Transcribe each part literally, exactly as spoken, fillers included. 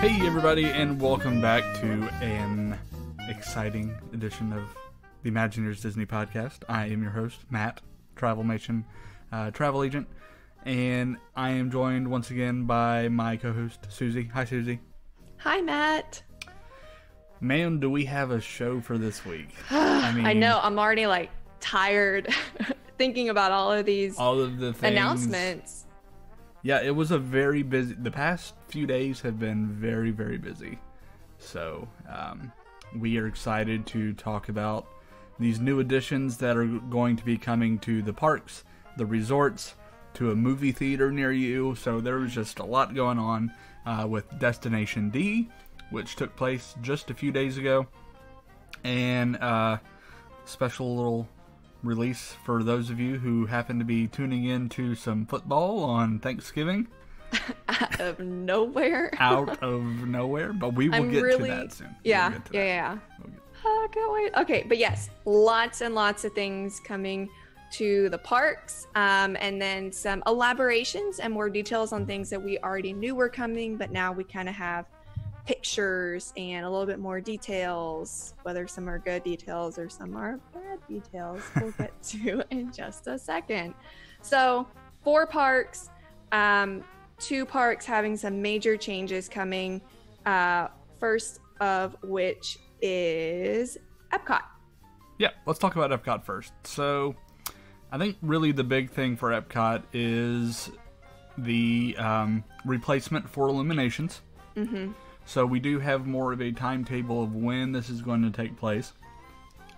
Hey everybody, and welcome back to an exciting edition of the Imagineers Disney Podcast. I am your host, Matt Travelmation, uh, travel agent, and I am joined once again by my co-host, Susie. Hi, Susie. Hi, Matt. Man, do we have a show for this week. I mean, I know, I'm already like tired thinking about all of these all of the things. announcements. Yeah, it was a very busy... The past few days have been very, very busy. So, um, we are excited to talk about these new additions that are going to be coming to the parks, the resorts, to a movie theater near you. So, there was just a lot going on uh, with Destination D, which took place just a few days ago. And a uh, special little release for those of you who happen to be tuning in to some football on Thanksgiving. Out of nowhere. Out of nowhere, but we will I'm get really, to that soon. Yeah, we'll yeah, yeah. We'll get oh, I can't wait. Okay, but yes, lots and lots of things coming to the parks, um, and then some elaborations and more details on things that we already knew were coming, but now we kind of have pictures and a little bit more details, whether some are good details or some are bad details, we'll get to in just a second. So four parks, um, two parks having some major changes coming, uh, first of which is Epcot. Yeah, let's talk about Epcot first. So I think really the big thing for Epcot is the um, replacement for Illuminations. Mm-hmm. So we do have more of a timetable of when this is going to take place.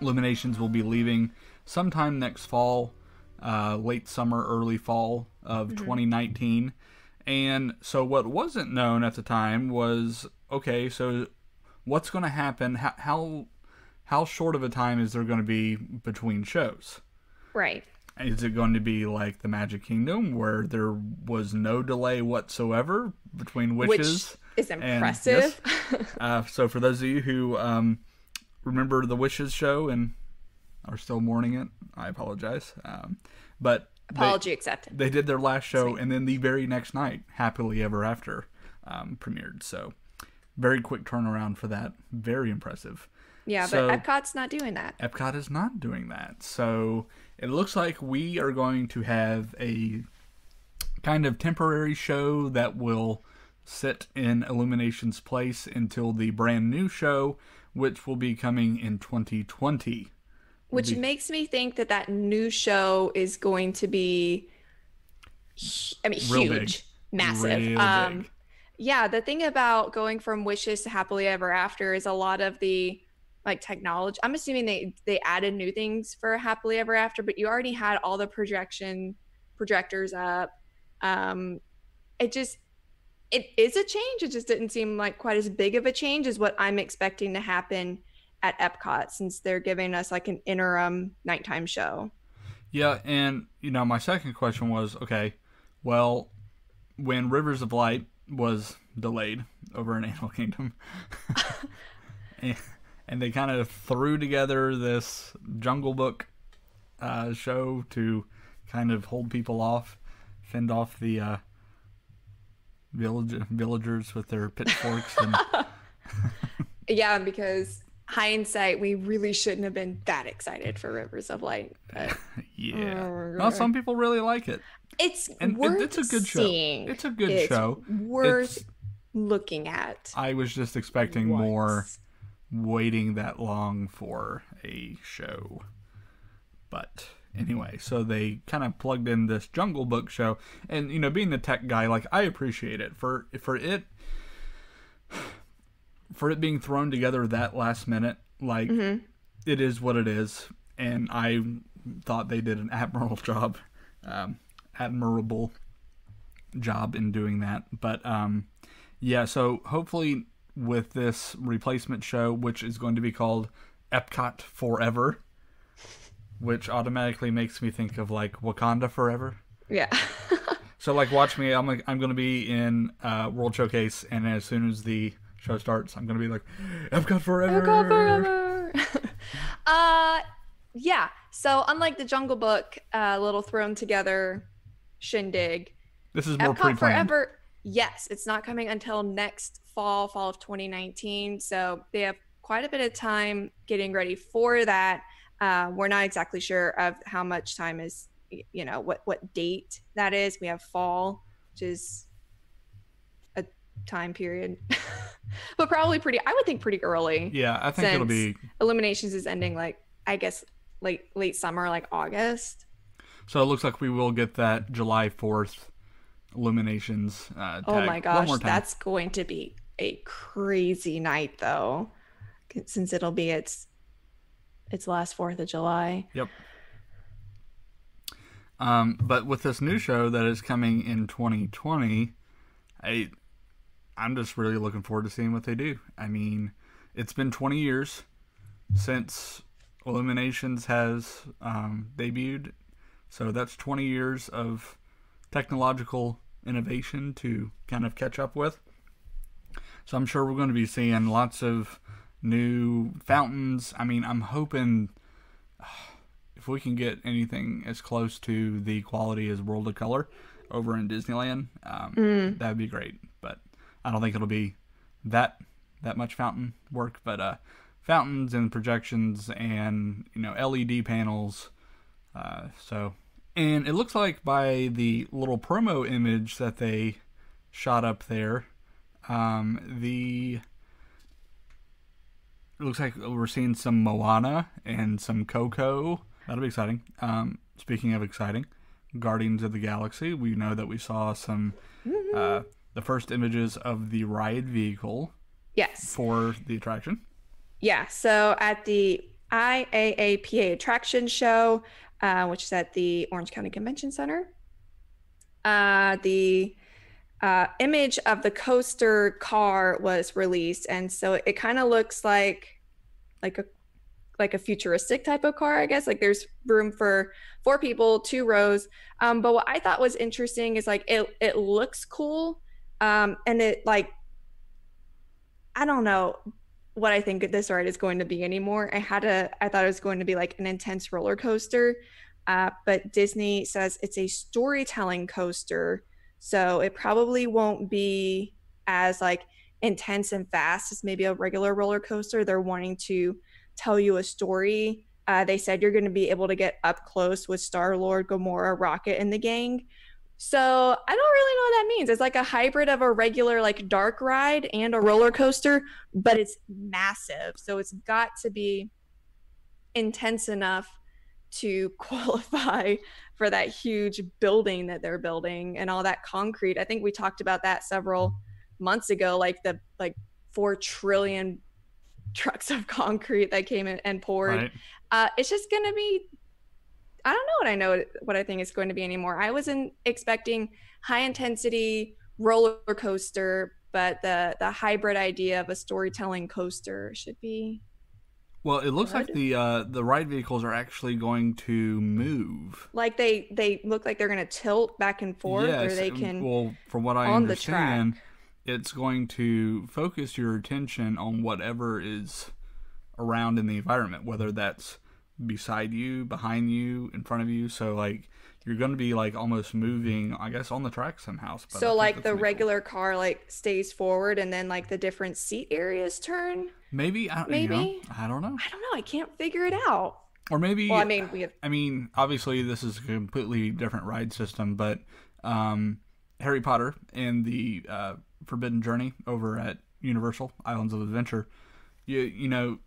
Illuminations will be leaving sometime next fall, uh, late summer, early fall of mm-hmm. twenty nineteen. And so what wasn't known at the time was, okay, so what's going to happen? How, how, how short of a time is there going to be between shows? Right. Is it going to be like the Magic Kingdom where there was no delay whatsoever between Wishes? Which- It's impressive. And, yes, uh, so for those of you who um, remember the Wishes show and are still mourning it, I apologize. Um, but Apology they, accepted. They did their last show, Sweet. and then the very next night, Happily Ever After um, premiered. So very quick turnaround for that. Very impressive. Yeah, so, but Epcot's not doing that. Epcot is not doing that. So it looks like we are going to have a kind of temporary show that will sit in Illuminations place until the brand new show, which will be coming in twenty twenty. Which be- makes me think that that new show is going to be, I mean, Real huge, big. massive. Real um, big. Yeah, the thing about going from Wishes to Happily Ever After is a lot of the like technology. I'm assuming they they added new things for Happily Ever After, but you already had all the projection projectors up. Um, it just It is a change. It just didn't seem like quite as big of a change as what I'm expecting to happen at Epcot, since they're giving us like an interim nighttime show. Yeah, and you know, my second question was, okay, well, when Rivers of Light was delayed over in Animal Kingdom, and, and they kind of threw together this Jungle Book uh, show to kind of hold people off, fend off the... Uh, Village, villagers with their pitchforks. And yeah, because hindsight, we really shouldn't have been that excited for Rivers of Light. But... yeah. Oh, well, some people really like it. It's and worth it, It's a good seeing. show. It's a good it's show. Worth it's, looking at. I was just expecting once. more waiting that long for a show. But... anyway, so they kind of plugged in this Jungle Book show, and you know, being the tech guy, like I appreciate it for for it for it being thrown together that last minute. Like mm-hmm. it is what it is, and I thought they did an admirable job, um, admirable job in doing that. But um, yeah, so hopefully with this replacement show, which is going to be called Epcot Forever. Which automatically makes me think of like Wakanda Forever. Yeah. So like, watch me. I'm like, I'm gonna be in uh, World Showcase, and as soon as the show starts, I'm gonna be like, Epcot Forever. Epcot Forever. uh, yeah. So unlike the Jungle Book, uh, little thrown together shindig. This is more Epcot pre-planned. Forever. Yes, it's not coming until next fall, fall of twenty nineteen. So they have quite a bit of time getting ready for that. Uh, we're not exactly sure of how much time is, you know, what, what date that is. We have fall, which is a time period, but probably pretty, I would think pretty early. Yeah, I think it'll be. Illuminations is ending like, I guess, late, late summer, like August. So it looks like we will get that July fourth Illuminations uh, tag. Oh my gosh, that's going to be a crazy night though, since it'll be its its last fourth of July. Yep. Um, but with this new show that is coming in twenty twenty, I, I'm just really looking forward to seeing what they do. I mean, it's been twenty years since Illuminations has um, debuted. So that's twenty years of technological innovation to kind of catch up with. So I'm sure we're going to be seeing lots of new fountains. I mean, I'm hoping uh, if we can get anything as close to the quality as World of Color over in Disneyland, um, mm. that would be great. But I don't think it'll be that that much fountain work. But uh, fountains and projections and, you know, L E D panels. Uh, so. And it looks like by the little promo image that they shot up there, um, the it looks like we're seeing some Moana and some Coco. That'll be exciting. Um, speaking of exciting, Guardians of the Galaxy. We know that we saw some uh, the first images of the ride vehicle. Yes. For the attraction. Yeah. So at the I A A P A attraction show, Uh, which is at the Orange County Convention Center. Uh, the uh, image of the coaster car was released, and so it, it kind of looks like like a like a futuristic type of car, I guess. Like there's room for four people, two rows. Um, but what I thought was interesting is like it it looks cool, um, and it like I don't know what I think this ride is going to be anymore. I had a, I thought it was going to be like an intense roller coaster, uh, but Disney says it's a storytelling coaster. So it probably won't be as like intense and fast as maybe a regular roller coaster. They're wanting to tell you a story. Uh, they said you're going to be able to get up close with Star-Lord, Gamora, Rocket, and the gang. So I don't really know what that means. It's like a hybrid of a regular like dark ride and a roller coaster, but it's massive. So it's got to be intense enough to qualify for that huge building that they're building and all that concrete. I think we talked about that several months ago, like the like four trillion trucks of concrete that came in and poured. Right. Uh, it's just going to be I don't know what I know what I think it's going to be anymore. I wasn't expecting high intensity roller coaster, but the the hybrid idea of a storytelling coaster should be. Well, it looks good. Like the uh, the ride vehicles are actually going to move. Like they they look like they're going to tilt back and forth, yes, or they can. Well, from what I on understand, it's going to focus your attention on whatever is around in the environment, whether that's beside you, behind you, in front of you. So like you're going to be like almost moving, I guess, on the track somehow. But so like the regular cool. car like stays forward, and then like the different seat areas turn. Maybe I, maybe you know, I don't know. I don't know. I can't figure it out. Or maybe. Well, I mean, we have. I mean, obviously, this is a completely different ride system, but um, Harry Potter and the uh, Forbidden Journey over at Universal Islands of Adventure. You you know.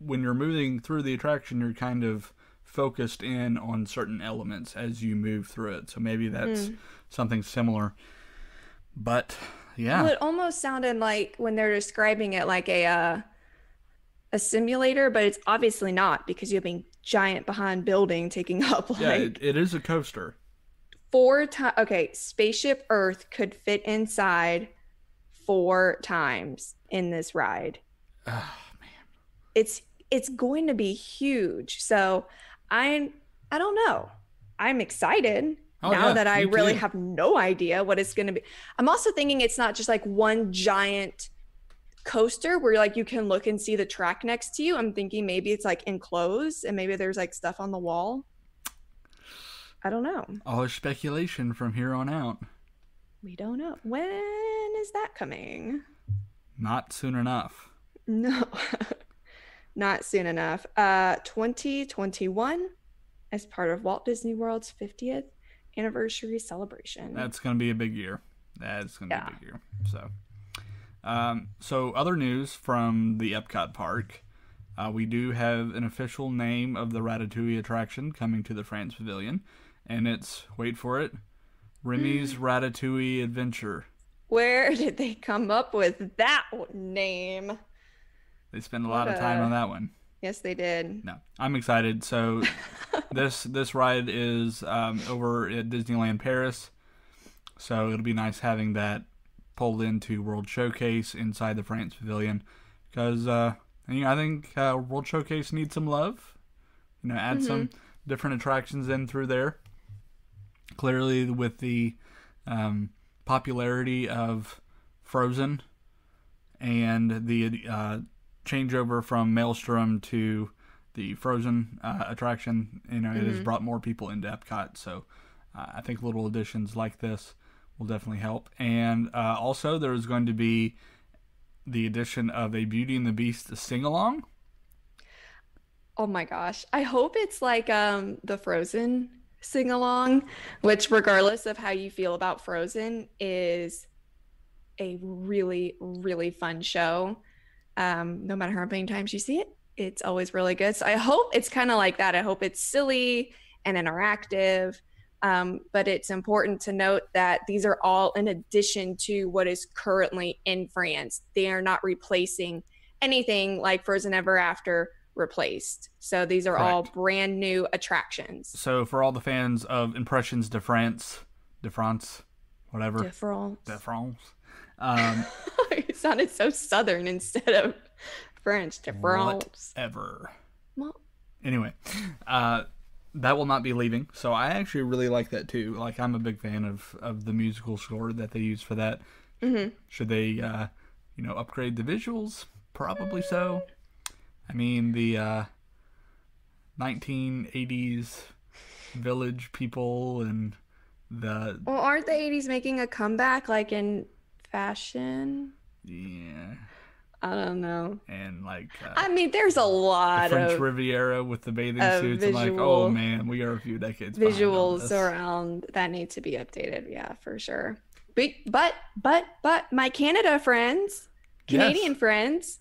When you're moving through the attraction, you're kind of focused in on certain elements as you move through it. So maybe that's mm. something similar. But yeah, well, it almost sounded like when they're describing it like a uh, a simulator, but it's obviously not, because you have a giant behind building taking up like yeah, it, it is a coaster. Four times. Okay, Spaceship Earth could fit inside four times in this ride. It's it's going to be huge. So I I don't know. I'm excited oh, now yeah, that I really too. have no idea what it's going to be. I'm also thinking it's not just like one giant coaster where like you can look and see the track next to you. I'm thinking maybe it's like enclosed, and maybe there's like stuff on the wall. I don't know. All speculation from here on out. We don't know. When is that coming? Not soon enough. No, not soon enough. Uh, twenty twenty-one as part of Walt Disney World's fiftieth anniversary celebration. That's going to be a big year. That's going to yeah. be a big year. So, um, so other news from the Epcot Park. Uh, we do have an official name of the Ratatouille attraction coming to the France Pavilion, and it's, wait for it, Remy's Ratatouille Adventure. Where did they come up with that name? They spent a what lot of time a... on that one. Yes, they did. No, I'm excited. So this this ride is um, over at Disneyland Paris, so it'll be nice having that pulled into World Showcase inside the France Pavilion, because... Uh, And, you know, I think uh, World Showcase needs some love. You know, add mm-hmm. some different attractions in through there. Clearly, with the um, popularity of Frozen and the uh, changeover from Maelstrom to the Frozen uh, attraction, you know, mm-hmm. it has brought more people into Epcot. So, uh, I think little additions like this will definitely help. And uh, also, there is going to be the addition of a Beauty and the Beast sing-along. Oh my gosh. I hope it's like um, the Frozen sing-along, which regardless of how you feel about Frozen is a really, really fun show. Um, no matter how many times you see it, it's always really good. So I hope it's kind of like that. I hope it's silly and interactive. Um, but it's important to note that these are all in addition to what is currently in France. They are not replacing anything like Frozen Ever After replaced. So these are Correct. all brand new attractions. So for all the fans of Impressions de France, de France, whatever. De France. De France. Um, it sounded so Southern instead of French. De France. Whatever. Well, anyway. Uh, That will not be leaving, so I actually really like that too. Like, I'm a big fan of, of the musical score that they use for that. Mm-hmm. Should they, uh, you know, upgrade the visuals? Probably so. I mean, the uh, nineteen eighties village people and the... Well, aren't the eighties making a comeback, like, in fashion? Yeah. I don't know. And like, uh, I mean, there's a lot the French of French Riviera with the bathing suits. Visual, and like, oh man, we are a few decades behind on this. Visuals around that need to be updated. Yeah, for sure. But but but, but my Canada friends, Canadian yes. friends,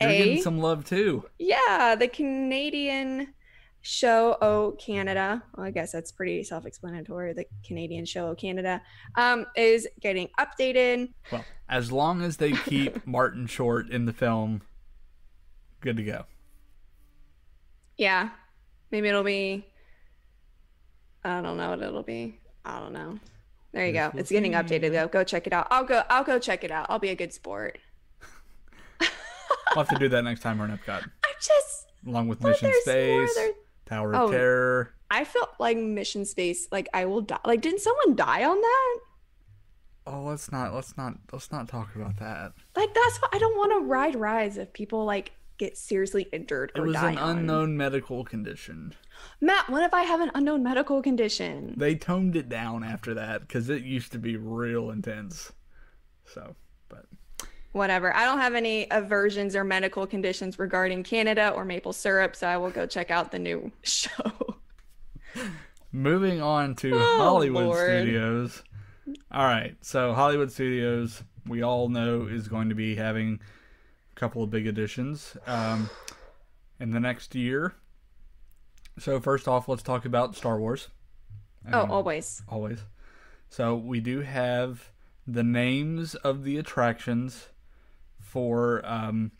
you're a, getting some love too. Yeah, the Canadian show Oh Canada. Well, I guess that's pretty self-explanatory. The Canadian show Oh Canada um, is getting updated. Well, as long as they keep Martin Short in the film, good to go. Yeah, maybe it'll be. I don't know what it'll be. I don't know. There you go. It's getting updated though. Go check it out. I'll go. I'll go check it out. I'll be a good sport. I'll have to do that next time we're in Epcot. I'm just along with well, Mission Space. Tower of oh, Terror. I felt like Mission Space, like I will die. Like, didn't someone die on that? Oh, let's not, let's not, let's not talk about that. Like, that's what I don't want to ride rides if people like get seriously injured or die. It was an on. unknown medical condition. Matt, what if I have an unknown medical condition? They toned it down after that because it used to be real intense. So, but. Whatever. I don't have any aversions or medical conditions regarding Canada or maple syrup, so I will go check out the new show. Moving on to oh, Hollywood Lord. Studios. All right, so Hollywood Studios, we all know, is going to be having a couple of big additions um, in the next year. So first off, let's talk about Star Wars. Oh, um, always. Always. So we do have the names of the attractions for um,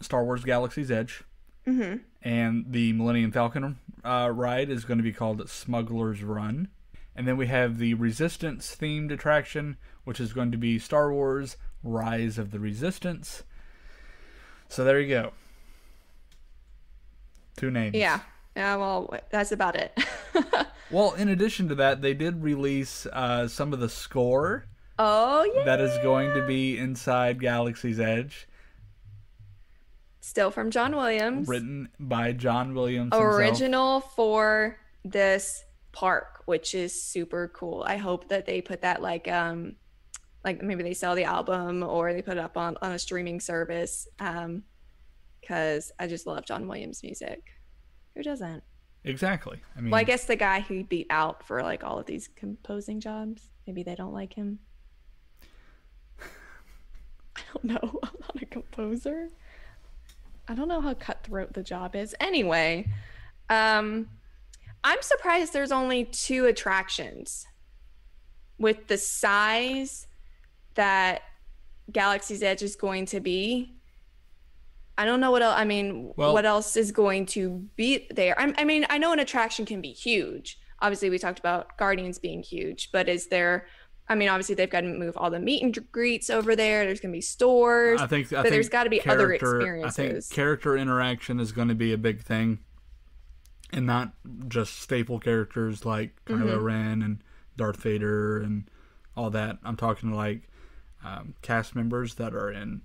Star Wars Galaxy's Edge. Mm-hmm. And the Millennium Falcon uh, ride is going to be called Smuggler's Run. And then we have the Resistance-themed attraction, which is going to be Star Wars Rise of the Resistance. So there you go. Two names. Yeah. Yeah, well, that's about it. Well, in addition to that, they did release uh, some of the score. Oh, yeah. That is going to be inside Galaxy's Edge. Still from John Williams. Written by John Williams. Original himself. For this park, which is super cool. I hope that they put that like um like maybe they sell the album or they put it up on, on a streaming service, um because I just love John Williams music. Who doesn't? Exactly. I mean, well, I guess the guy who beat out for like all of these composing jobs, maybe they don't like him. I don't know. I'm not a composer. I don't know how cutthroat the job is. Anyway, um, I'm surprised there's only two attractions with the size that Galaxy's Edge is going to be. I don't know what else, I mean, well, what else is going to be there? I, I mean, I know an attraction can be huge. Obviously, we talked about Guardians being huge, but is there, I mean, obviously, they've got to move all the meet and greets over there. There's going to be stores. I think, I but think there's got to be other experiences. I think character interaction is going to be a big thing, and not just staple characters like Kylo mm-hmm. Ren and Darth Vader and all that. I'm talking like um, cast members that are in...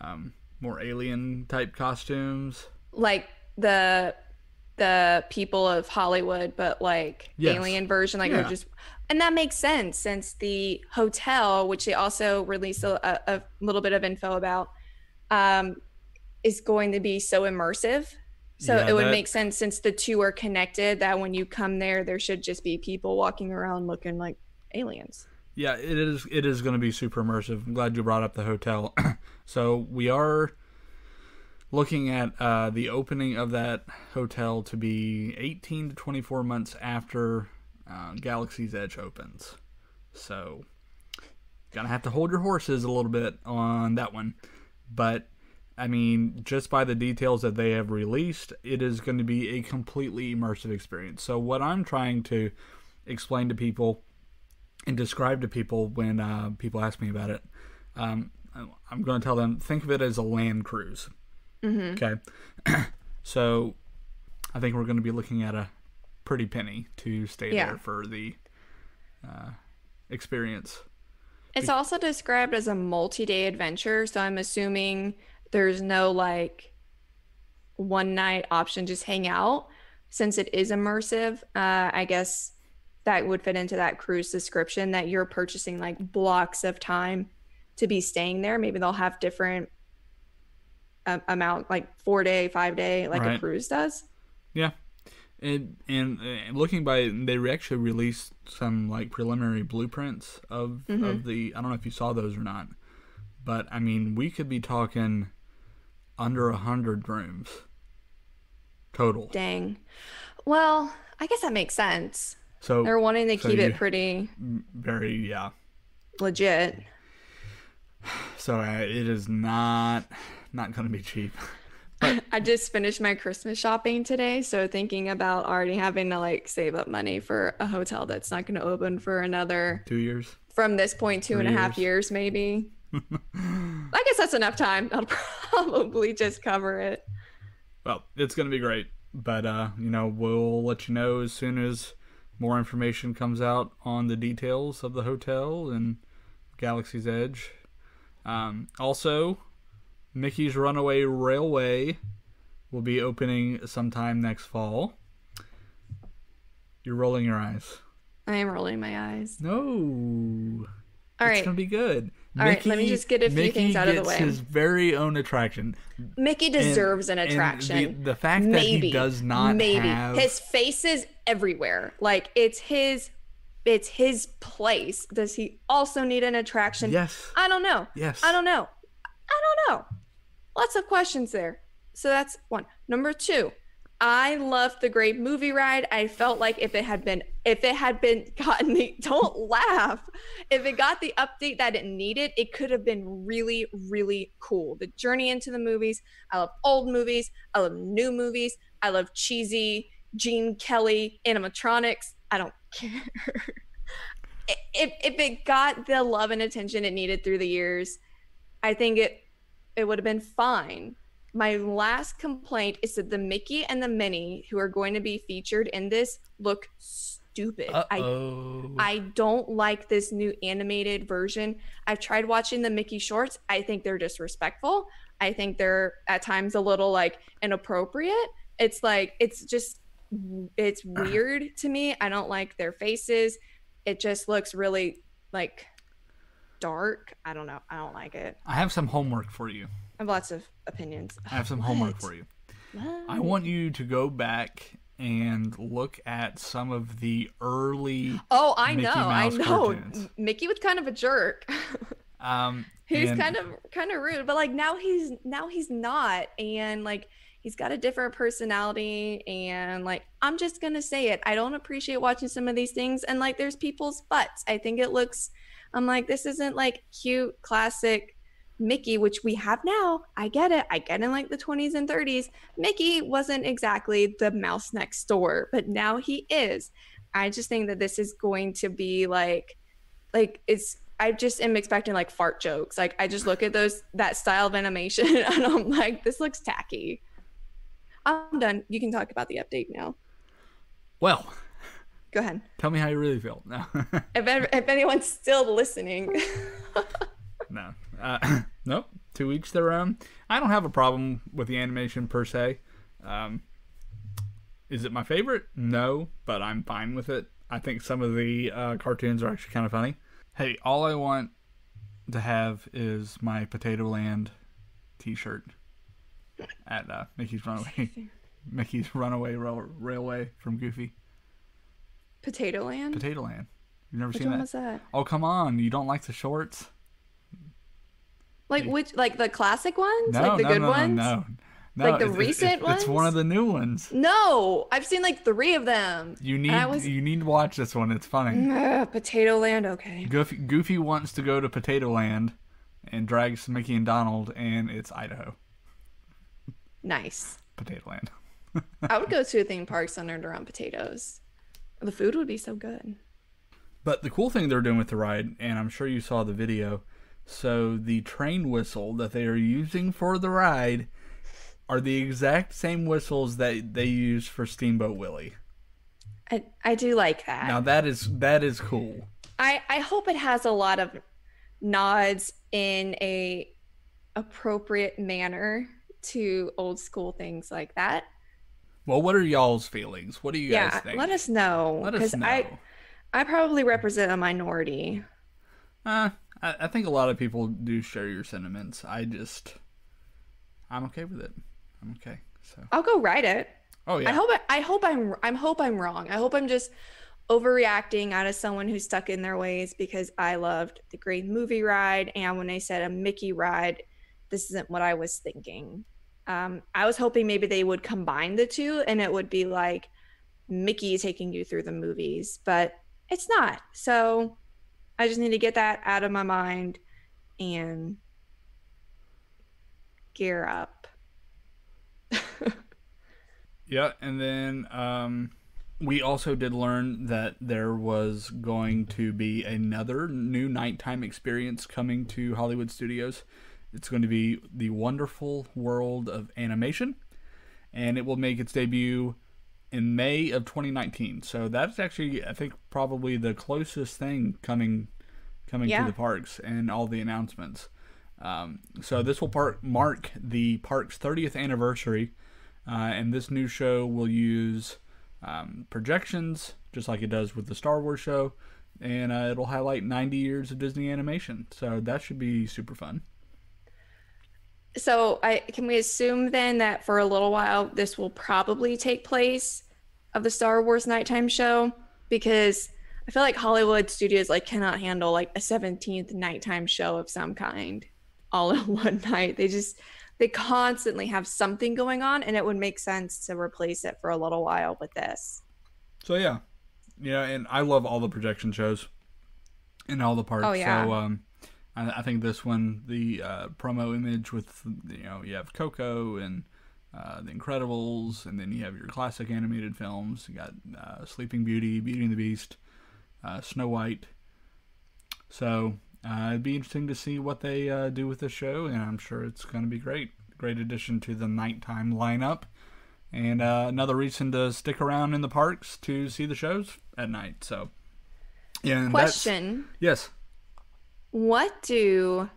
Um, more alien type costumes, like the the people of Hollywood, but like yes. alien version, like yeah. they're just, and that makes sense since the hotel, which they also released a, a little bit of info about, um is going to be so immersive, so yeah, it would that... make sense since the two are connected that when you come there there should just be people walking around looking like aliens. Yeah, it is. It is going to be super immersive. I'm glad you brought up the hotel. So we are looking at uh, the opening of that hotel to be eighteen to twenty-four months after uh, Galaxy's Edge opens. So gonna have to hold your horses a little bit on that one. But I mean, just by the details that they have released, it is going to be a completely immersive experience. So what I'm trying to explain to people and describe to people when uh, people ask me about it, um, I'm going to tell them, think of it as a land cruise. Mm-hmm. Okay. So I think we're going to be looking at a pretty penny to stay yeah. there for the uh, experience. It's Be- also described as a multi-day adventure, so I'm assuming there's no like one night option, just hang out. Since it is immersive, uh, I guess that would fit into that cruise description that you're purchasing like blocks of time to be staying there. Maybe they'll have different uh, amount, like four day, five day, like right. a cruise does. Yeah. And, and and looking by, they actually released some like preliminary blueprints of, mm-hmm. of the, I don't know if you saw those or not, but I mean, we could be talking under a hundred rooms total. Dang. Well, I guess that makes sense. So they're wanting to so keep you, it pretty very yeah legit. So uh, it is not not going to be cheap. But I just finished my Christmas shopping today, so thinking about already having to like save up money for a hotel that's not going to open for another two years from this point, two Three and a half years, years maybe. I guess that's enough time. I'll probably just cover it. Well, it's going to be great, but uh, you know, we'll let you know as soon as more information comes out on the details of the hotel and Galaxy's Edge. Um, also, Mickey's Runaway Railway will be opening sometime next fall. You're rolling your eyes. I am rolling my eyes. No. All right. It's going to be good. All Mickey, right, let me just get a few Mickey things out of the way. Mickey gets his very own attraction. Mickey deserves and, an attraction. The, the fact maybe, that he does not maybe. have... His face is everywhere. Like, it's his it's his place. Does he also need an attraction? Yes. I don't know. Yes. I don't know. I don't know. Lots of questions there. So that's one. Number two, I loved the Great Movie Ride. I felt like if it had been, if it had been gotten the, don't laugh. If it got the update that it needed, it could have been really, really cool. The journey into the movies. I love old movies. I love new movies. I love cheesy Gene Kelly animatronics. I don't care. if, if it got the love and attention it needed through the years, I think it, it would have been fine. My last complaint is that the Mickey and the Minnie who are going to be featured in this look stupid. Uh-oh. I I don't like this new animated version. I've tried watching the Mickey shorts. I think they're disrespectful. I think they're at times a little like inappropriate. It's like, it's just it's weird to me. I don't like their faces. It just looks really like dark. I don't know. I don't like it. I have some homework for you. I have lots of opinions. I have some what? homework for you. What? I want you to go back and look at some of the early Oh, I Mickey know. Mouse I know. Cartoons. Mickey was kind of a jerk. um He's and... kind of kind of rude, but like now he's now he's not, and like he's got a different personality, and like I'm just gonna say it. I don't appreciate watching some of these things, and like there's people's butts. I think it looks. I'm like, this isn't like cute classic Mickey, which we have now. I get it. I get in like the twenties and thirties. Mickey wasn't exactly the mouse next door, but now he is. I just think that this is going to be like, like it's. I just am expecting like fart jokes. Like I just look at those that style of animation and I'm like, this looks tacky. I'm done. You can talk about the update now. Well, go ahead. Tell me how you really feel. No. if ever, if anyone's still listening. no. Uh, nope. To each their own. I don't have a problem with the animation per se. Um, is it my favorite? No, but I'm fine with it. I think some of the uh, cartoons are actually kind of funny. Hey, all I want to have is my Potato Land t-shirt at uh, Mickey's Runaway Mickey's Runaway Rail- Railway from Goofy. Potato Land? Potato Land. You've never which seen that? Which one was that? Oh, come on. You don't like the shorts? Like hey. which? Like the classic ones? No, like the no, good no, ones? No, no, no. Like the it's, recent it's, ones? It's one of the new ones. No, I've seen like three of them. You need was... you need to watch this one. It's funny. Ugh, Potato Land, okay. Goofy, Goofy wants to go to Potato Land and drags Mickey and Donald, and it's Idaho. Nice. Potato Land. I would go to a theme park centered around potatoes. The food would be so good. But the cool thing they're doing with the ride, and I'm sure you saw the video, so the train whistle that they are using for the ride are the exact same whistles that they use for Steamboat Willie. I, I do like that. Now that is that is cool. I, I hope it has a lot of nods in a appropriate manner to old school things like that. Well, what are y'all's feelings? What do you yeah, guys think? Yeah, let us know. Let us know. I, I probably represent a minority. Uh, I, I think a lot of people do share your sentiments. I just, I'm okay with it. I'm okay. So I'll go write it. Oh yeah. I hope I, I hope I'm I'm hope I'm wrong. I hope I'm just overreacting out of someone who's stuck in their ways, because I loved the great movie ride, and when they said a Mickey ride, this isn't what I was thinking. Um, I was hoping maybe they would combine the two and it would be like Mickey taking you through the movies, but it's not. So I just need to get that out of my mind and gear up. Yeah, and then um, we also did learn that there was going to be another new nighttime experience coming to Hollywood Studios. It's going to be the Wonderful World of Animation, and it will make its debut in May of twenty nineteen. So that's actually, I think, probably the closest thing coming coming yeah. to the parks and all the announcements. Um, so this will part, mark the park's thirtieth anniversary, uh, and this new show will use um, projections, just like it does with the Star Wars show, and uh, it'll highlight ninety years of Disney animation. So that should be super fun. So I can we assume then that for a little while this will probably take place of the Star Wars nighttime show, because I feel like Hollywood Studios like cannot handle like a seventeenth nighttime show of some kind all in one night. They just they constantly have something going on, and it would make sense to replace it for a little while with this. So yeah, yeah, and I love all the projection shows in all the parts. Oh yeah. So, um, I think this one, the uh, promo image with, you know, you have Coco and uh, The Incredibles, and then you have your classic animated films. You got uh, Sleeping Beauty, Beauty and the Beast, uh, Snow White. So uh, it'd be interesting to see what they uh, do with the show, and I'm sure it's going to be great. Great addition to the nighttime lineup. And uh, another reason to stick around in the parks to see the shows at night. So, yeah. And question. Yes. What do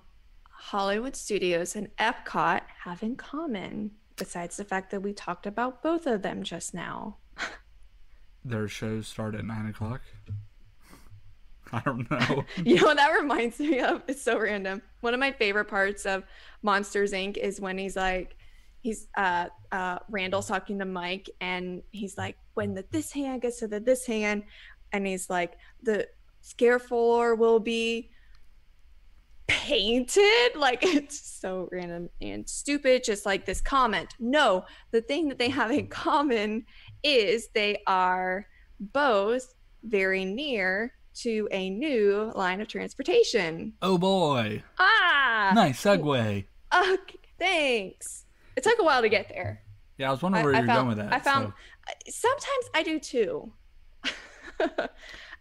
Hollywood Studios and Epcot have in common, besides the fact that we talked about both of them just now? Their shows start at nine o'clock. I don't know. You know what that reminds me of? It's so random. One of my favorite parts of Monsters, Incorporated is when he's like, he's uh uh Randall's talking to Mike, and he's like, when the this hand gets to the this hand, and he's like, the scare floor will be painted. Like, it's so random and stupid. Just like this comment. No, the thing that they have in common is they are both very near to a new line of transportation. Oh boy. Ah, nice segue. Okay, thanks. It took a while to get there. Yeah, I was wondering where I, you were going with that. I found so. Sometimes I do too.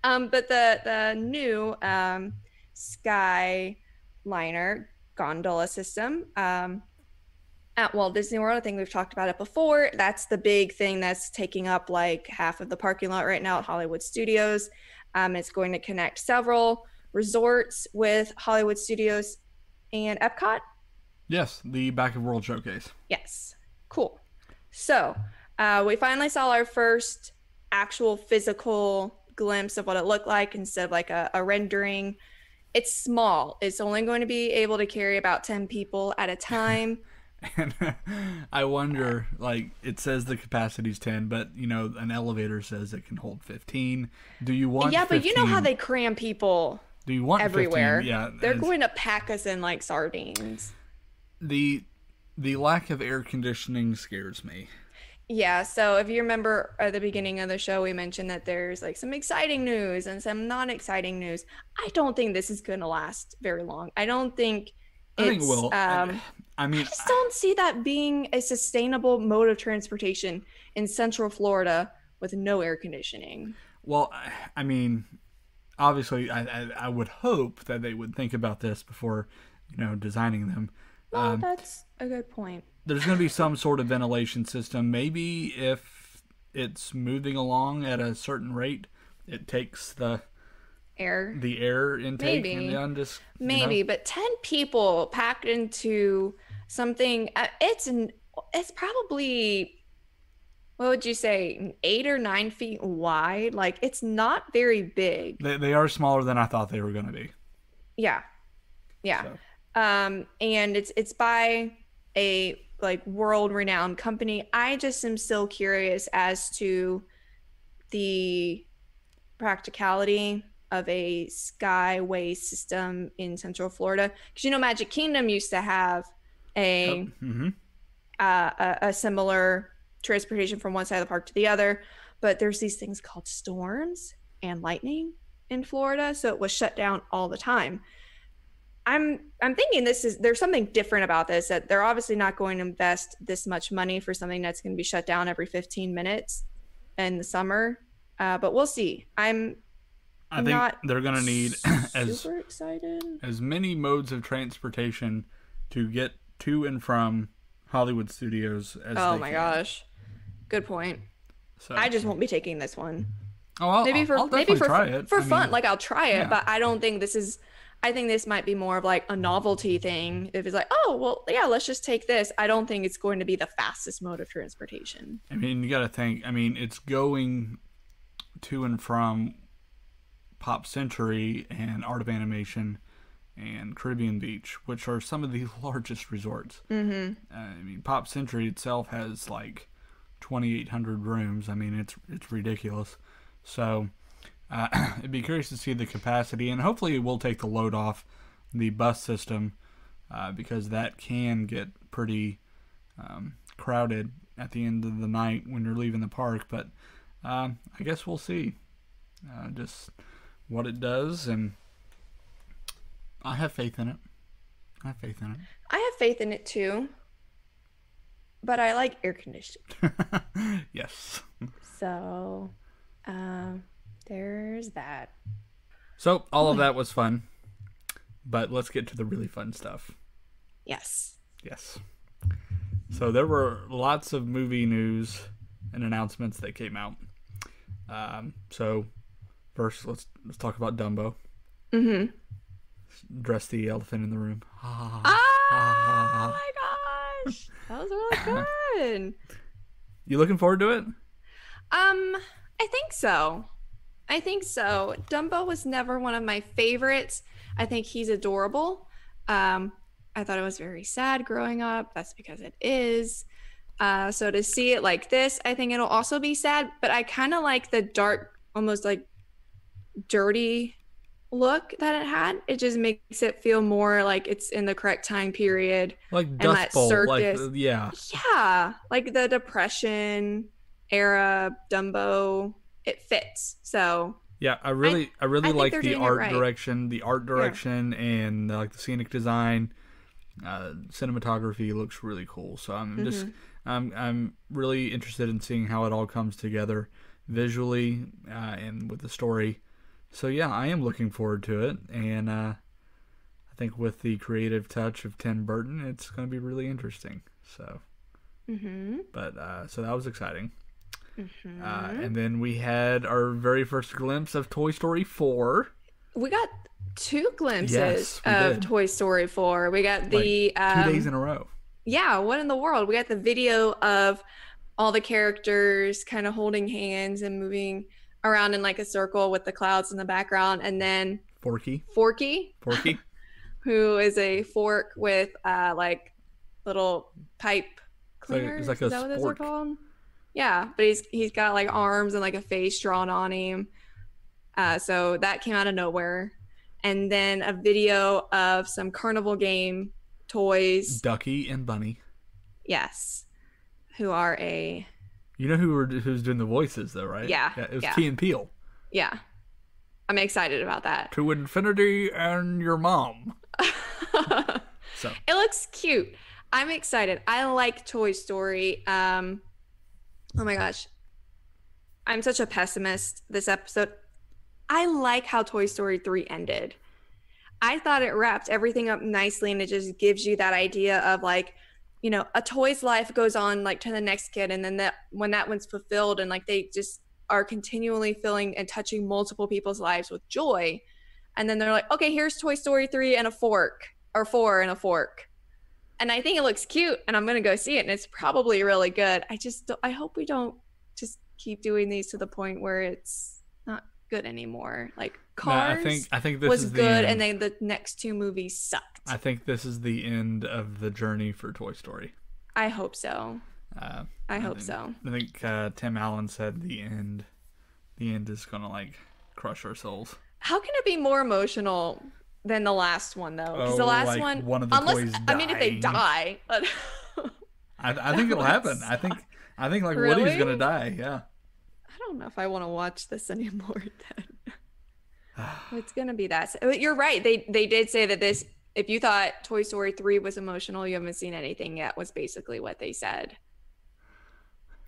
um, but the the new um, Skyliner gondola system um, at Walt Disney World. I think we've talked about it before. That's the big thing that's taking up like half of the parking lot right now at Hollywood Studios. Um, it's going to connect several resorts with Hollywood Studios and Epcot. Yes, the back of World Showcase. Yes, cool. So uh, we finally saw our first actual physical glimpse of what it looked like instead of like a, a rendering. It's small. It's only going to be able to carry about ten people at a time. And I wonder, like, it says the capacity's ten, but, you know, an elevator says it can hold fifteen. Do you want Yeah, fifteen? But you know how they cram people Do you want everywhere. fifteen? Yeah, they're going to pack us in like sardines. The the lack of air conditioning scares me. Yeah, so if you remember at the beginning of the show, we mentioned that there's like some exciting news and some not exciting news. I don't think this is going to last very long. I don't think it's... I think it will. Um, I, I mean... I just don't see that being a sustainable mode of transportation in Central Florida with no air conditioning. Well, I, I mean, obviously, I, I, I would hope that they would think about this before, you know, designing them. Well, um, that's a good point. There's going to be some sort of ventilation system. Maybe if it's moving along at a certain rate, it takes the air, the air intake, maybe, and the undis- maybe. You know? But ten people packed into something. It's it's probably, what would you say, eight or nine feet wide. Like, it's not very big. They they are smaller than I thought they were going to be. Yeah, yeah. So. Um, and it's it's by a like world-renowned company. I just am still curious as to the practicality of a skyway system in Central Florida, because you know Magic Kingdom used to have a, oh, mm-hmm. uh, a a similar transportation from one side of the park to the other, but there's these things called storms and lightning in Florida, so it was shut down all the time. I'm I'm thinking this is there's something different about this, that they're obviously not going to invest this much money for something that's going to be shut down every fifteen minutes in the summer. Uh, but we'll see. I'm I not think they're going to need as excited. as many modes of transportation to get to and from Hollywood Studios as oh they my can. gosh. Good point. So I just won't be taking this one. Oh, I'll, maybe for I'll maybe for try it. for I fun. Mean, like I'll try it, yeah. but I don't think this is. I think this might be more of like a novelty thing. If it's like, oh, well, yeah, let's just take this. I don't think it's going to be the fastest mode of transportation. I mean, you got to think, I mean, it's going to and from Pop Century and Art of Animation and Caribbean Beach, which are some of the largest resorts. Mm-hmm. Uh, I mean, Pop Century itself has like twenty-eight hundred rooms. I mean, it's, it's ridiculous. So... Uh, I'd be curious to see the capacity, and hopefully it will take the load off the bus system uh, because that can get pretty um, crowded at the end of the night when you're leaving the park. But uh, I guess we'll see uh, just what it does, and I have faith in it. I have faith in it. I have faith in it too, but I like air conditioning. Yes. So... Um... There's that. So all of that was fun, but let's get to the really fun stuff. Yes. Yes. So there were lots of movie news and announcements that came out. Um, so first, let's let's talk about Dumbo. Mm-hmm. Dress the elephant in the room. Ah, ah, oh my gosh, that was really fun. You looking forward to it? Um, I think so. I think so. Dumbo was never one of my favorites. I think he's adorable. Um, I thought it was very sad growing up. That's because it is. Uh, so to see it like this, I think it'll also be sad, but I kind of like the dark, almost like dirty look that it had. It just makes it feel more like it's in the correct time period. Like Dust Bowl, circus. Like, yeah. Yeah, like the Depression era Dumbo, it fits. So yeah, I really, I, I really I like the art right. direction, the art direction, yeah. and like the scenic design, uh, cinematography looks really cool. So I'm mm-hmm. just, I'm, I'm really interested in seeing how it all comes together visually uh, and with the story. So yeah, I am looking forward to it, and uh, I think with the creative touch of Tim Burton, it's going to be really interesting. So, mm-hmm. but uh, so that was exciting. Mm-hmm. Uh, and then we had our very first glimpse of Toy Story four. We got two glimpses yes, of did. Toy Story four. We got the... Like two um, days in a row. Yeah, what in the world? We got the video of all the characters kind of holding hands and moving around in like a circle with the clouds in the background. And then... Forky. Forky. Forky. Who is a fork with uh, like little pipe cleaners. It's like, it's like is a that spork. What those are called? Yeah, but he's he's got like arms and like a face drawn on him. Uh, so that came out of nowhere. And then a video of some carnival game toys. Ducky and Bunny. Yes. Who are a... You know who were, who's doing the voices though, right? Yeah. yeah it was yeah. Key and Peele. Yeah. I'm excited about that. To infinity and your mom. So it looks cute. I'm excited. I like Toy Story. Um... Oh my gosh. I'm such a pessimist this episode. I like how Toy Story three ended. I thought it wrapped everything up nicely, and it just gives you that idea of like, you know, a toy's life goes on like to the next kid, and then that when that one's fulfilled, and like they just are continually filling and touching multiple people's lives with joy. And then they're like, okay, here's Toy Story three and a fork, or four and a fork. And I think it looks cute, and I'm going to go see it, and it's probably really good. I just – I hope we don't just keep doing these to the point where it's not good anymore. Like, Cars no, I think, I think this was is good, the and then the next two movies sucked. I think this is the end of the journey for Toy Story. I hope so. Uh, I, I hope think, so. I think uh, Tim Allen said the end. The end is going to, like, crush our souls. How can it be more emotional – than the last one though, because oh, the last like one, one of the unless toys I mean, if they die, but I, I think it'll happen. Suck. I think I think like really? Woody's gonna die. Yeah. I don't know if I want to watch this anymore. Then it's gonna be that. But you're right. They they did say that this. If you thought Toy Story three was emotional, you haven't seen anything yet. Was basically what they said.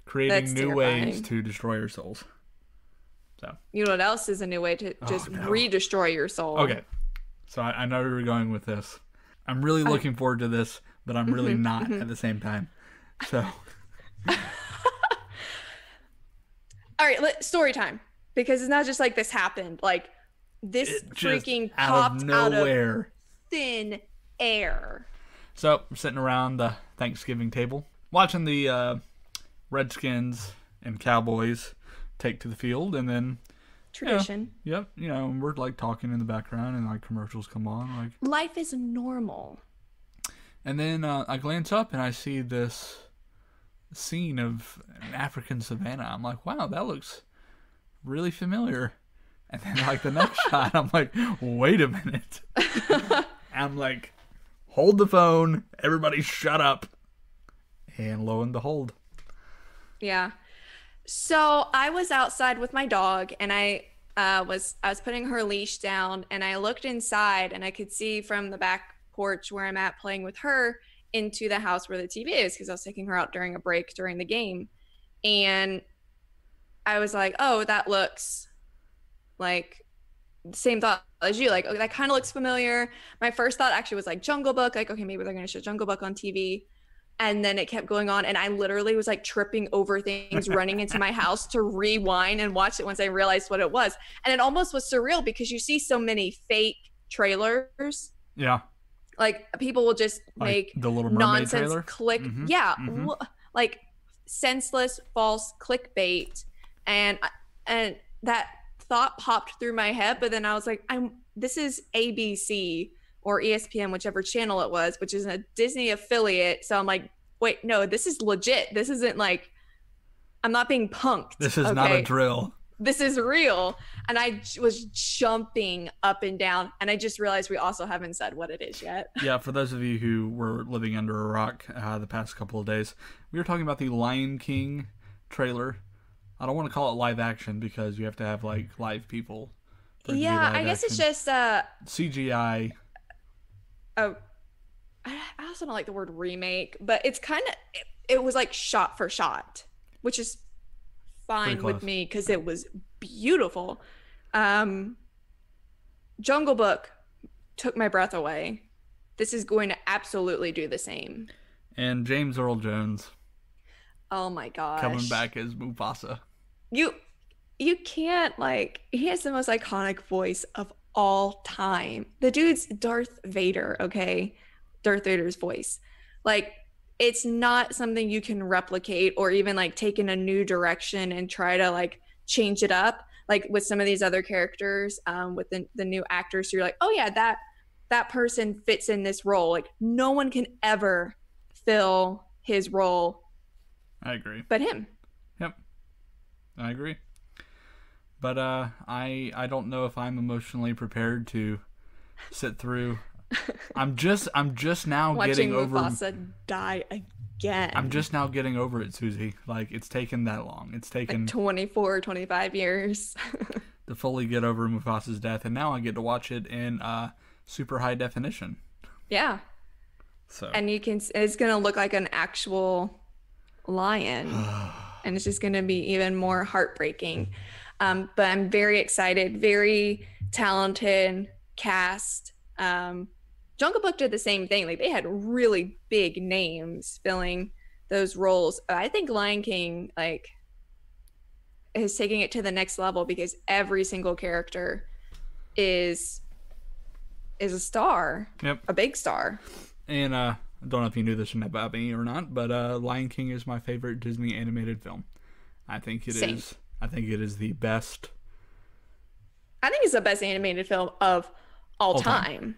Creating That's new terrifying. ways to destroy your souls. So you know what else is a new way to just oh, no. re-destroy your soul? Okay. So I, I know where you're going with this. I'm really looking forward to this, but I'm really mm-hmm, not mm-hmm. at the same time. So. All right, let, story time. Because it's not just like this happened. Like, this freaking popped out of nowhere. Out of thin air. So, I'm sitting around the Thanksgiving table, watching the uh, Redskins and Cowboys take to the field, and then... Tradition. Yeah. Yep. You know, we're like talking in the background, and like commercials come on. Like life is normal. And then uh, I glance up and I see this scene of an African savannah. I'm like, wow, that looks really familiar. And then like the next shot, I'm like, wait a minute. I'm like, hold the phone. Everybody, shut up. And lo and behold. Yeah. So I was outside with my dog, and I uh, was I was putting her leash down, and I looked inside, and I could see from the back porch where I'm at playing with her into the house where the T V is, because I was taking her out during a break during the game. And I was like, oh, that looks like the same thought as you. Like, okay, that kind of looks familiar. My first thought actually was like Jungle Book. Like, okay, maybe they're going to show Jungle Book on T V. And then it kept going on, and I literally was like tripping over things, running into my house to rewind and watch it once I realized what it was. And it almost was surreal because you see so many fake trailers. Yeah. Like people will just like make the Little Mermaid nonsense trailer? click. Mm-hmm. Yeah. Mm-hmm. Like senseless, false clickbait and and that thought popped through my head, but then I was like, I'm this is A B C or E S P N, whichever channel it was, which is a Disney affiliate. So I'm like, wait, no, this is legit. This isn't like, I'm not being punked. This is okay? Not a drill. This is real. And I was jumping up and down. And I just realized we also haven't said what it is yet. Yeah, for those of you who were living under a rock uh, the past couple of days, we were talking about the Lion King trailer. I don't want to call it live action because you have to have like live people. Yeah, I guess action. It's just... Uh, C G I. Oh, I also don't like the word remake, but it's kind of... It, it was like shot for shot, which is... fine with me because it was beautiful. um Jungle Book took my breath away. This is going to absolutely do the same. And James Earl Jones, oh my gosh, coming back as Mufasa. You you can't, like, he has the most iconic voice of all time. The dude's Darth Vader, okay? Darth Vader's voice, like, it's not something you can replicate or even like take in a new direction and try to like change it up. Like with some of these other characters, um, with the, the new actors, so you're like, oh yeah, that that person fits in this role. Like no one can ever fill his role. I agree. But him. Yep. I agree. But uh, I I don't know if I'm emotionally prepared to sit through. I'm just I'm just now watching getting over Mufasa die again. I'm just now getting over it, Susie. Like it's taken that long. It's taken like twenty-four, twenty-five years to fully get over Mufasa's death, and now I get to watch it in uh super high definition. Yeah. So and you can it's going to look like an actual lion. And it's just going to be even more heartbreaking. Um but I'm very excited, very talented cast. Um Jungle Book did the same thing. Like they had really big names filling those roles. I think Lion King like is taking it to the next level because every single character is is a star. Yep. A big star. And uh I don't know if you knew this about me or not, but uh Lion King is my favorite Disney animated film. I think it same. is I think it is the best. I think it's the best animated film of all, all time, time.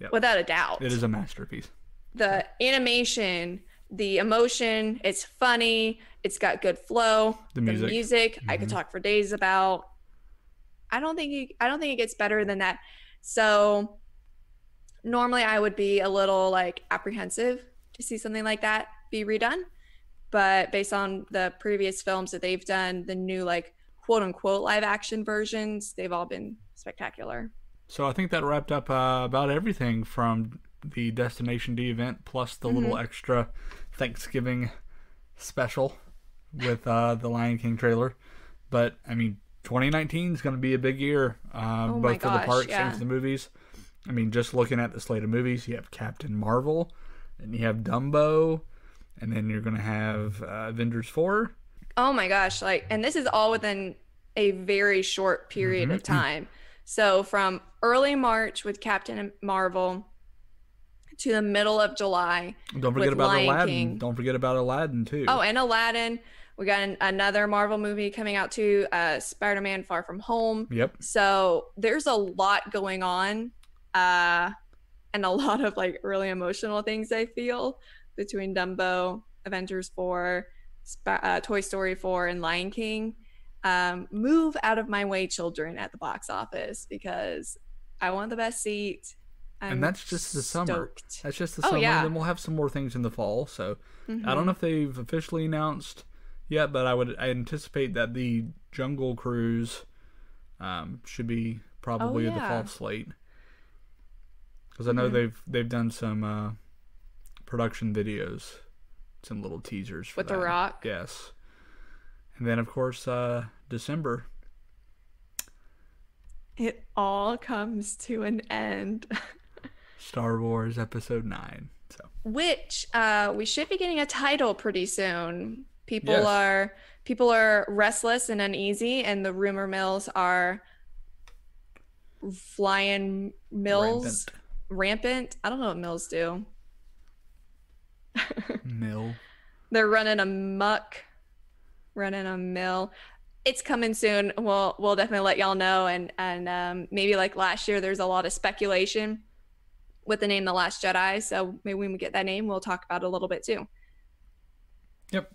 Yep. Without a doubt. It is a masterpiece. The animation, the emotion, it's funny, it's got good flow, the music, the music mm-hmm. I could talk for days about. I don't think you, I don't think it gets better than that. So normally I would be a little like apprehensive to see something like that be redone, but based on the previous films that they've done, the new like quote unquote live action versions, they've all been spectacular. So I think that wrapped up uh, about everything from the Destination D event, plus the mm-hmm. little extra Thanksgiving special with uh, the Lion King trailer. But, I mean, twenty nineteen is going to be a big year, uh, oh both gosh, for the parks yeah. and for the movies. I mean, just looking at the slate of movies, you have Captain Marvel, and you have Dumbo, and then you're going to have uh, Avengers four. Oh my gosh. like, And this is all within a very short period mm-hmm. of time. So from early March with Captain Marvel to the middle of July. Don't forget with about Lion Aladdin. King. Don't forget about Aladdin too. Oh, and Aladdin. We got an, another Marvel movie coming out too, uh, Spider-Man Far From Home. Yep. So there's a lot going on, uh, and a lot of like really emotional things I feel between Dumbo, Avengers four, uh, Toy Story four, and Lion King. Um, move out of my way, children, at the box office, because I want the best seat. I'm and that's just the stoked. summer. That's just the oh, summer. Yeah. Then we'll have some more things in the fall. So mm-hmm. I don't know if they've officially announced yet, but I would I anticipate that the Jungle Cruise um, should be probably oh, yeah. the fall slate, because I know mm-hmm. they've they've done some uh, production videos, some little teasers for with that. The Rock. Yes. And then, of course, uh, December. It all comes to an end. Star Wars Episode nine. So. Which uh, we should be getting a title pretty soon. People yes. are people are restless and uneasy, and the rumor mills are flying mills. Rampant. Rampant. I don't know what mills do. Mill. They're running amok. Running a mill. It's coming soon. We'll we'll definitely let y'all know. And and um, maybe like last year, there's a lot of speculation with the name The Last Jedi. So maybe when we get that name, we'll talk about it a little bit too. Yep.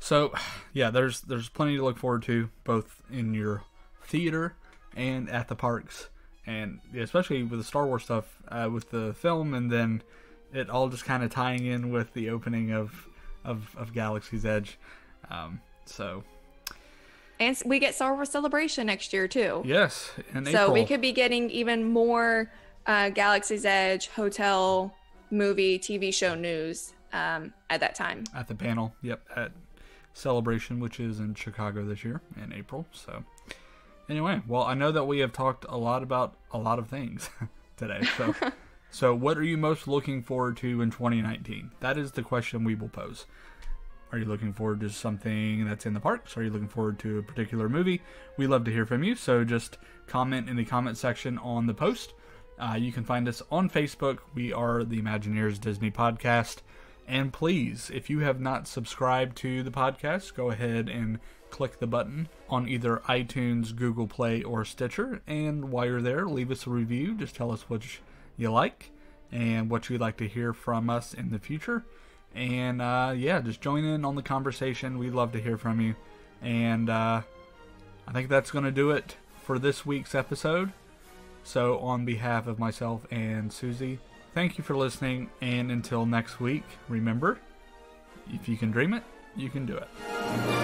So yeah, there's there's plenty to look forward to, both in your theater and at the parks, and especially with the Star Wars stuff, uh, with the film, and then it all just kind of tying in with the opening of of, of Galaxy's Edge. Um, so. And we get Star Wars Celebration next year too. Yes, in April. So we could be getting even more uh, Galaxy's Edge hotel, movie, T V show news um, at that time. At the panel, yep, at Celebration, which is in Chicago this year in April. So anyway, well, I know that we have talked a lot about a lot of things today. So, so what are you most looking forward to in twenty nineteen? That is the question we will pose. Are you looking forward to something that's in the parks? Are you looking forward to a particular movie? We love to hear from you, so just comment in the comment section on the post. Uh, you can find us on Facebook. We are the Imagineers Disney Podcast. And please, if you have not subscribed to the podcast, go ahead and click the button on either iTunes, Google Play, or Stitcher. And while you're there, leave us a review. Just tell us what you like and what you'd like to hear from us in the future. And uh yeah, just join in on the conversation. We'd love to hear from you. And uh I think that's gonna do it for this week's episode. So on behalf of myself and Susie, thank you for listening, and until next week, remember, if you can dream it, you can do it.